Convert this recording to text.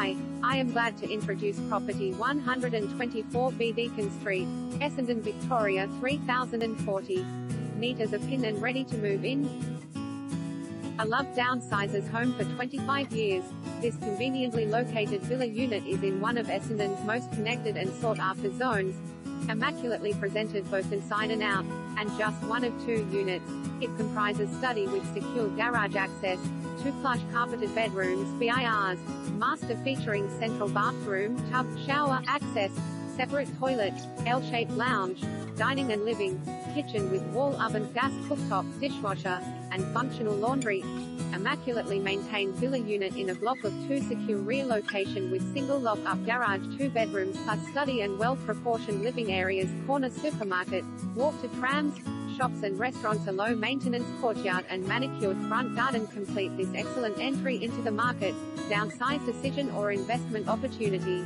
Hi, I am glad to introduce property 124B Deakin Street, Essendon, Victoria 3040. Neat as a pin and ready to move in. A loved downsizers home for 25 years. This conveniently located villa unit is in one of Essendon's most connected and sought-after zones. Immaculately presented both inside and out, and just one of two units. It comprises study with secure garage access, two plush carpeted bedrooms (BIRs), master featuring central bathroom, tub, shower access, separate toilet, L-shaped lounge, dining and living, kitchen with wall oven, gas cooktop, dishwasher, and functional laundry. Immaculately maintained villa unit in a block of two secure rear location with single lock-up garage, two bedrooms plus study and well-proportioned living areas, corner supermarket, walk to trams, shops and restaurants, a low-maintenance courtyard and manicured front garden complete this excellent entry into the market, downsize decision or investment opportunity.